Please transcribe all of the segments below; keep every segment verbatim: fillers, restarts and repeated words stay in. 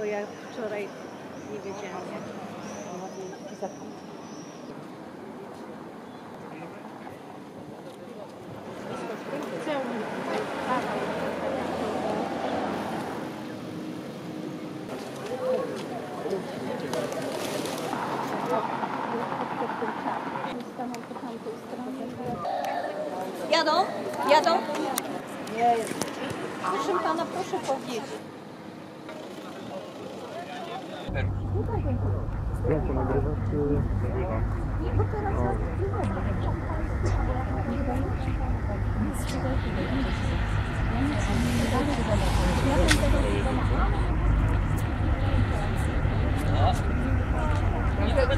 bo ja wczoraj nie wiedziałam, jak to zakończyć. Jadą? Jadą? Nie. Proszę pana, proszę powiedzieć. Ja cię nagrywasz? Nagrywam. Bo teraz na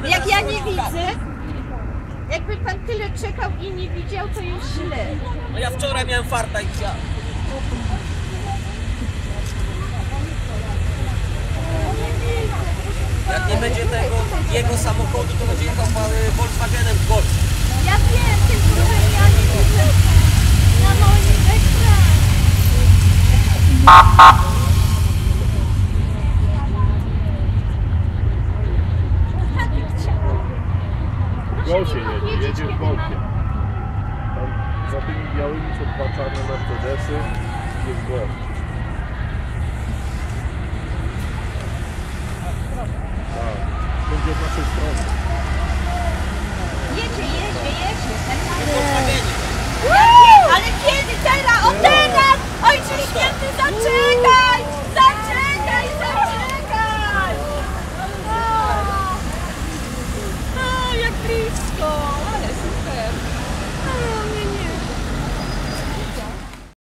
nie. Jak ja nie widzę? Jakby pan tyle czekał i nie widział, to już źle. No ja wczoraj miałem farta i chciałem. Jak nie będzie tego jego samochodu, to będzie jechał Volkswagenem w Golf. Ja wiem, tylko ja nie widzę na moim ekranie. Golfie jedzie, jedzie w Golfie. Tam za tymi białymi są dwa czarne Mercedesy i jest Golf.